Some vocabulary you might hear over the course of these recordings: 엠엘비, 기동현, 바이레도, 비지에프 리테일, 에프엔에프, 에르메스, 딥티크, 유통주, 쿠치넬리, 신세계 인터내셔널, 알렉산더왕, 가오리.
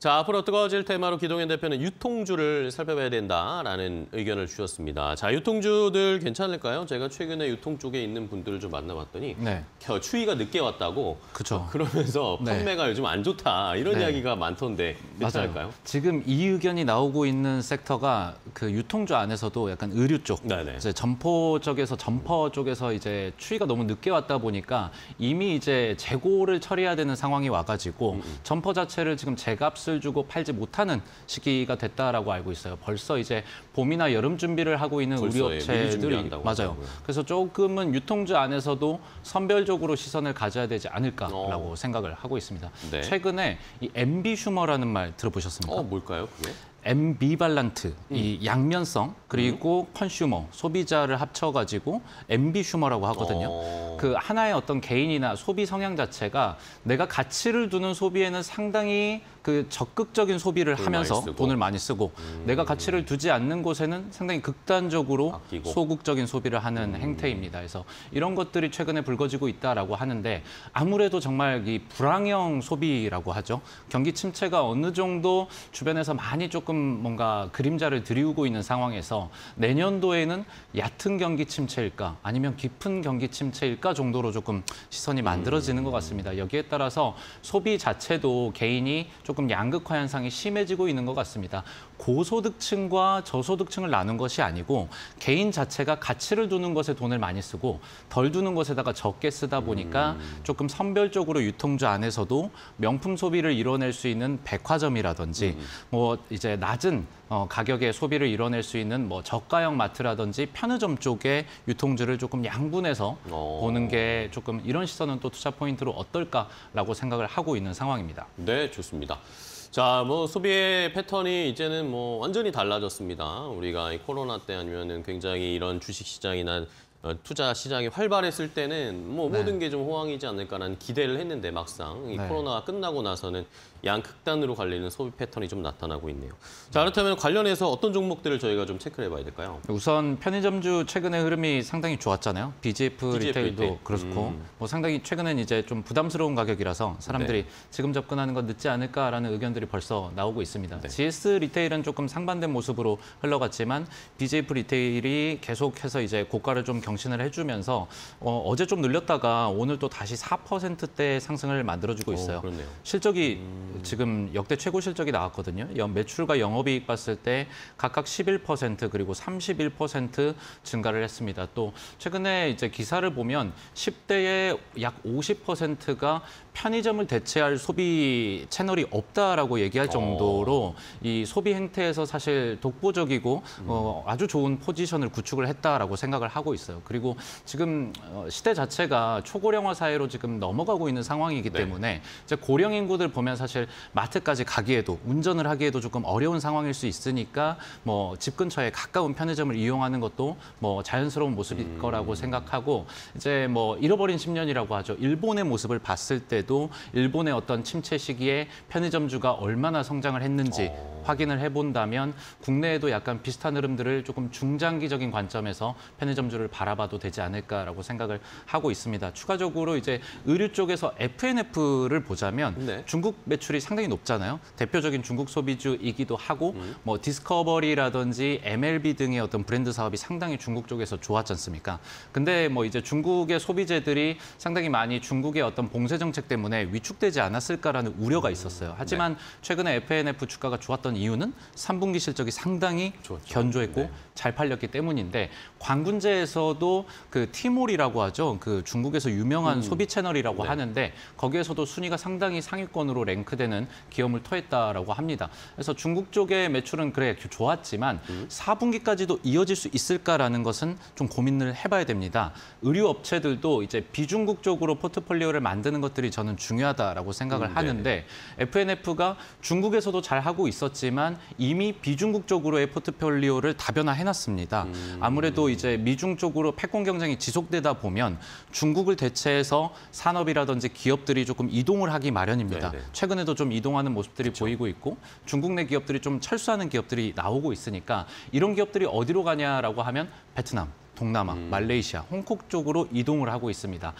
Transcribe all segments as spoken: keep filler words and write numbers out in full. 자, 앞으로 뜨거워질 테마로 기동현 대표는 유통주를 살펴봐야 된다라는 의견을 주셨습니다. 자, 유통주들 괜찮을까요? 제가 최근에 유통 쪽에 있는 분들을 좀 만나봤더니 네. 추위가 늦게 왔다고 그쵸. 그러면서 판매가 네. 요즘 안 좋다 이런 네. 이야기가 많던데 괜찮을까요? 맞아요. 지금 이 의견이 나오고 있는 섹터가 그 유통주 안에서도 약간 의류 쪽, 네네. 이제 점포 쪽에서 점퍼 쪽에서 이제 추위가 너무 늦게 왔다 보니까 이미 이제 재고를 처리해야 되는 상황이 와가지고 음음. 점퍼 자체를 지금 제값 주고 팔지 못하는 시기가 됐다라고 알고 있어요. 벌써 이제 봄이나 여름 준비를 하고 있는 우리 업체들이 맞아요. 그래서 조금은 유통주 안에서도 선별적으로 시선을 가져야 되지 않을까라고 어. 생각을 하고 있습니다. 네. 최근에 이 엠비슈머라는 말 들어보셨습니까? 어, 뭘까요? 그게? 엠비발란트, 음. 이 양면성, 그리고 음. 컨슈머, 소비자를 합쳐가지고 엠비슈머라고 하거든요. 어. 그 하나의 어떤 개인이나 소비 성향 자체가 내가 가치를 두는 소비에는 상당히 그 적극적인 소비를 하면서 돈을 많이 쓰고 음. 내가 가치를 두지 않는 곳에는 상당히 극단적으로 아끼고. 소극적인 소비를 하는 음. 행태입니다. 그래서 이런 것들이 최근에 불거지고 있다라고 하는데 아무래도 정말 이 불황형 소비라고 하죠. 경기 침체가 어느 정도 주변에서 많이 조금 뭔가 그림자를 드리우고 있는 상황에서 내년도에는 얕은 경기 침체일까 아니면 깊은 경기 침체일까 정도로 조금 시선이 만들어지는 것 같습니다. 여기에 따라서 소비 자체도 개인이 조금 양극화 현상이 심해지고 있는 것 같습니다. 고소득층과 저소득층을 나눈 것이 아니고 개인 자체가 가치를 두는 것에 돈을 많이 쓰고 덜 두는 것에다가 적게 쓰다 보니까 조금 선별적으로 유통주 안에서도 명품 소비를 이뤄낼 수 있는 백화점이라든지 뭐 이제 낮은 어, 가격의 소비를 이뤄낼 수 있는 뭐 저가형 마트라든지 편의점 쪽에 유통주를 조금 양분해서 오. 보는 게 조금 이런 시선은 또 투자 포인트로 어떨까라고 생각을 하고 있는 상황입니다. 네, 좋습니다. 자, 뭐 소비의 패턴이 이제는 뭐 완전히 달라졌습니다. 우리가 이 코로나 때 아니면은 굉장히 이런 주식 시장이나 어, 투자 시장이 활발했을 때는 뭐 네. 모든 게 좀 호황이지 않을까라는 기대를 했는데 막상 이 네. 코로나가 끝나고 나서는 양극단으로 갈리는 소비 패턴이 좀 나타나고 있네요. 자, 그렇다면 관련해서 어떤 종목들을 저희가 좀 체크를 해봐야 될까요? 우선 편의점주 최근의 흐름이 상당히 좋았잖아요. 비지에프, 비지에프 리테일도 리테일. 그렇고 음. 뭐 상당히 최근엔 이제 좀 부담스러운 가격이라서 사람들이 네. 지금 접근하는 건 늦지 않을까라는 의견들이 벌써 나오고 있습니다. 네. 지에스 리테일은 조금 상반된 모습으로 흘러갔지만 비지에프 리테일이 계속해서 이제 고가를 좀 경신을 해주면서 어, 어제 좀 늘렸다가 오늘 또 다시 사 퍼센트대 상승을 만들어주고 있어요. 오, 실적이 음... 지금 역대 최고 실적이 나왔거든요. 연 매출과 영업이익 봤을 때 각각 십일 퍼센트 그리고 삼십일 퍼센트 증가를 했습니다. 또 최근에 이제 기사를 보면 십 대의 약 오십 퍼센트가 편의점을 대체할 소비 채널이 없다라고 얘기할 정도로 어... 이 소비 행태에서 사실 독보적이고 음... 어, 아주 좋은 포지션을 구축을 했다라고 생각을 하고 있어요. 그리고 지금 시대 자체가 초고령화 사회로 지금 넘어가고 있는 상황이기 네. 때문에 이제 고령 인구들 보면 사실 마트까지 가기에도 운전을 하기에도 조금 어려운 상황일 수 있으니까 뭐 집 근처에 가까운 편의점을 이용하는 것도 뭐 자연스러운 모습일 음. 거라고 생각하고 이제 뭐 잃어버린 십 년이라고 하죠. 일본의 모습을 봤을 때도 일본의 어떤 침체 시기에 편의점주가 얼마나 성장을 했는지 어. 확인을 해본다면 국내에도 약간 비슷한 흐름들을 조금 중장기적인 관점에서 편의점주를 바라봐도 되지 않을까라고 생각을 하고 있습니다. 추가적으로 이제 의류 쪽에서 에프엔에프를 보자면 네. 중국 매출이 상당히 높잖아요. 대표적인 중국 소비주이기도 하고 음. 뭐 디스커버리라든지 엠엘비 등의 어떤 브랜드 사업이 상당히 중국 쪽에서 좋았지 않습니까? 근데 뭐 이제 중국의 소비재들이 상당히 많이 중국의 어떤 봉쇄 정책 때문에 위축되지 않았을까라는 우려가 있었어요. 하지만 네. 최근에 에프엔에프 주가가 좋았던 이유는 삼 분기 실적이 상당히 좋았죠. 견조했고 네. 잘 팔렸기 때문인데 관군제에서 도 그 티몰이라고 하죠. 그 중국에서 유명한 음. 소비 채널이라고 네. 하는데 거기에서도 순위가 상당히 상위권으로 랭크되는 기염을 토했다라고 합니다. 그래서 중국 쪽의 매출은 그래 좋았지만 음. 사 분기까지도 이어질 수 있을까라는 것은 좀 고민을 해봐야 됩니다. 의류 업체들도 이제 비중국 쪽으로 포트폴리오를 만드는 것들이 저는 중요하다라고 생각을 음, 네. 하는데 에프엔에프가 중국에서도 잘 하고 있었지만 이미 비중국 쪽으로의 포트폴리오를 다변화해놨습니다. 음. 아무래도 이제 미중 쪽으로 패권 경쟁이 지속되다 보면 중국을 대체해서 산업이라든지 기업들이 조금 이동을 하기 마련입니다. 네네. 최근에도 좀 이동하는 모습들이 그렇죠. 보이고 있고 중국 내 기업들이 좀 철수하는 기업들이 나오고 있으니까 이런 기업들이 어디로 가냐라고 하면 베트남, 동남아, 음. 말레이시아, 홍콩 쪽으로 이동을 하고 있습니다.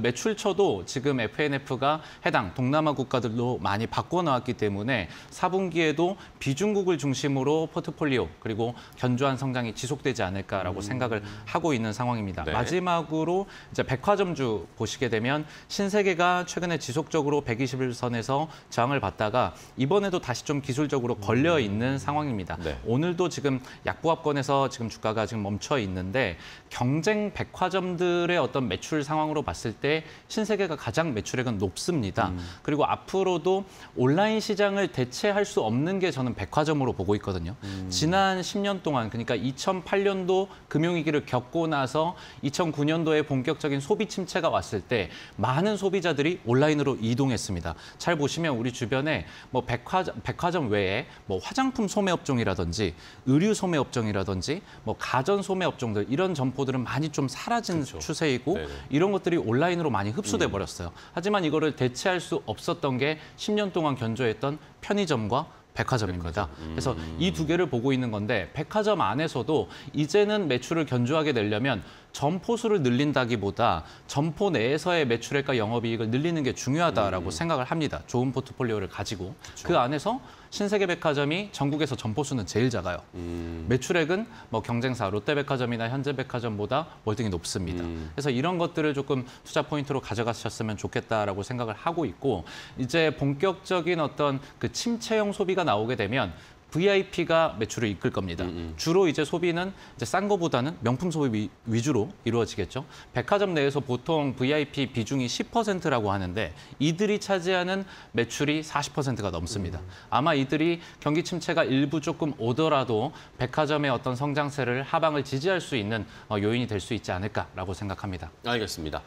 매출처도 지금 에프엔에프가 해당 동남아 국가들로 많이 바꿔나왔기 때문에 사 분기에도 비중국을 중심으로 포트폴리오 그리고 견조한 성장이 지속되지 않을까라고 음. 생각을 하고 있는 상황입니다. 네. 마지막으로 이제 백화점주 보시게 되면 신세계가 최근에 지속적으로 백이십 일선에서 저항을 받다가 이번에도 다시 좀 기술적으로 걸려 있는 음. 상황입니다. 네. 오늘도 지금 약보합권에서 지금 주가가 지금 멈춰 있는데 경쟁 백화점들의 어떤 매출 상황으로 봤을 때 신세계가 가장 매출액은 높습니다. 음. 그리고 앞으로도 온라인 시장을 대체할 수 없는 게 저는 백화점으로 보고 있거든요. 음. 지난 십 년 동안, 그러니까 이천팔 년도 금융위기를 겪고 나서 이천구 년도에 본격적인 소비 침체가 왔을 때 많은 소비자들이 온라인으로 이동했습니다. 잘 보시면 우리 주변에 뭐 백화점, 백화점 외에 뭐 화장품 소매업종이라든지 의류 소매업종이라든지 뭐 가전 소매업종들 이런 점포들은 많이 좀 사라진 그렇죠. 추세이고 네네. 이런 것들이 온라인으로 많이 흡수돼 음. 버렸어요. 하지만 이거를 대체할 수 없었던 게 십 년 동안 견조했던 편의점과 백화점입니다. 백화점. 음. 그래서 이 두 개를 보고 있는 건데 백화점 안에서도 이제는 매출을 견조하게 내려면 점포 수를 늘린다기보다 점포 내에서의 매출액과 영업이익을 늘리는 게 중요하다라고 음. 생각을 합니다. 좋은 포트폴리오를 가지고. 그렇죠. 그 안에서 신세계백화점이 전국에서 점포 수는 제일 작아요. 음. 매출액은 뭐 경쟁사 롯데백화점이나 현대백화점보다 월등히 높습니다. 음. 그래서 이런 것들을 조금 투자 포인트로 가져가셨으면 좋겠다라고 생각을 하고 있고 이제 본격적인 어떤 그 침체형 소비가 나오게 되면 브이아이피가 매출을 이끌 겁니다. 음, 음. 주로 이제 소비는 이제 싼 거보다는 명품 소비 위주로 이루어지겠죠. 백화점 내에서 보통 브이아이피 비중이 십 퍼센트라고 하는데 이들이 차지하는 매출이 사십 퍼센트가 넘습니다. 음. 아마 이들이 경기 침체가 일부 조금 오더라도 백화점의 어떤 성장세를 하방을 지지할 수 있는 요인이 될 수 있지 않을까라고 생각합니다. 알겠습니다.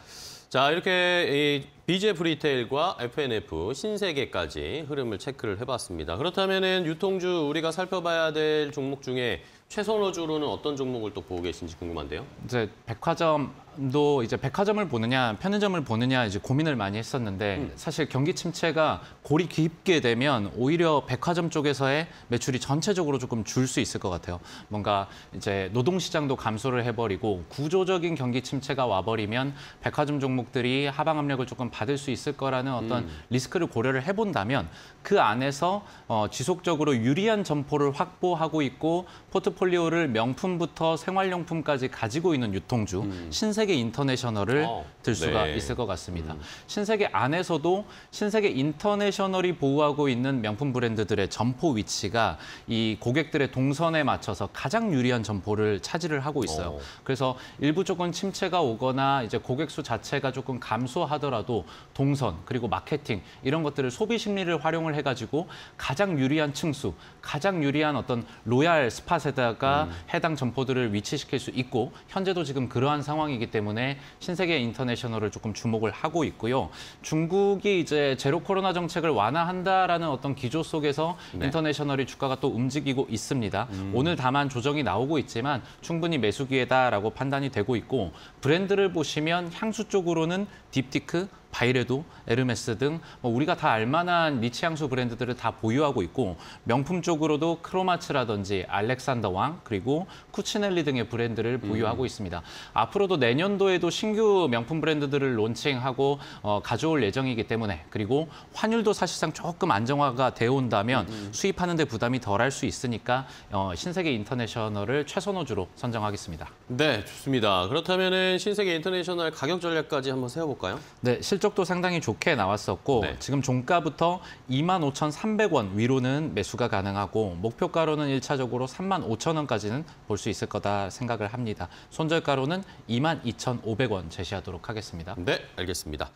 자, 이렇게 이 비지에프 리테일과 에프엔에프, 신세계까지 흐름을 체크를 해봤습니다. 그렇다면은 유통주 우리가 살펴봐야 될 종목 중에 최선호주로는 어떤 종목을 또 보고 계신지 궁금한데요. 이제 백화점. 또 이제 백화점을 보느냐 편의점을 보느냐 이제 고민을 많이 했었는데 음. 사실 경기 침체가 골이 깊게 되면 오히려 백화점 쪽에서의 매출이 전체적으로 조금 줄 수 있을 것 같아요. 뭔가 이제 노동 시장도 감소를 해버리고 구조적인 경기 침체가 와버리면 백화점 종목들이 하방 압력을 조금 받을 수 있을 거라는 어떤 음. 리스크를 고려를 해본다면 그 안에서 어, 지속적으로 유리한 점포를 확보하고 있고 포트폴리오를 명품부터 생활용품까지 가지고 있는 유통주 음. 신세계 인터내셔널을 어, 들 수가 네. 있을 것 같습니다. 음. 신세계 안에서도 신세계 인터내셔널이 보유하고 있는 명품 브랜드들의 점포 위치가 이 고객들의 동선에 맞춰서 가장 유리한 점포를 차지를 하고 있어요. 오. 그래서 일부 조금 침체가 오거나 이제 고객 수 자체가 조금 감소하더라도 동선 그리고 마케팅 이런 것들을 소비 심리를 활용을 해가지고 가장 유리한 층수, 가장 유리한 어떤 로얄 스팟에다가 음. 해당 점포들을 위치시킬 수 있고 현재도 지금 그러한 상황이기 때문에 때문에 신세계 인터내셔널을 조금 주목을 하고 있고요. 중국이 이제 제로 코로나 정책을 완화한다라는 어떤 기조 속에서 네. 인터내셔널이 주가가 또 움직이고 있습니다. 음. 오늘 다만 조정이 나오고 있지만 충분히 매수 기회다라고 판단이 되고 있고 브랜드를 보시면 향수 쪽으로는 딥티크, 바이레도, 에르메스 등 뭐 우리가 다 알만한 니치 향수 브랜드들을 다 보유하고 있고 명품 쪽으로도 크로마츠라든지 알렉산더왕 그리고 쿠치넬리 등의 브랜드를 보유하고 음. 있습니다. 앞으로도 내년도에도 신규 명품 브랜드들을 론칭하고 어, 가져올 예정이기 때문에 그리고 환율도 사실상 조금 안정화가 되어 온다면 음. 수입하는 데 부담이 덜할 수 있으니까 어, 신세계 인터내셔널을 최선호주로 선정하겠습니다. 네, 좋습니다. 그렇다면은 신세계 인터내셔널 가격 전략까지 한번 세워볼까요? 네, 실 실적도 상당히 좋게 나왔었고 네. 지금 종가부터 이만 오천삼백 원 위로는 매수가 가능하고 목표가로는 일차적으로 삼만 오천 원까지는 볼 수 있을 거다 생각을 합니다. 손절가로는 이만 이천오백 원 제시하도록 하겠습니다. 네, 알겠습니다.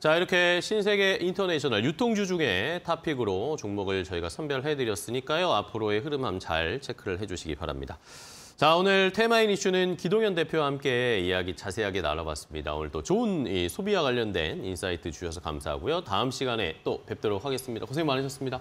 자, 이렇게 신세계 인터내셔널 유통주 중에 탑픽으로 종목을 저희가 선별해드렸으니까요. 앞으로의 흐름 한번 잘 체크를 해주시기 바랍니다. 자, 오늘 테마인 이슈는 기동현 대표와 함께 이야기 자세하게 나눠봤습니다. 오늘 또 좋은 이 소비와 관련된 인사이트 주셔서 감사하고요. 다음 시간에 또 뵙도록 하겠습니다. 고생 많으셨습니다.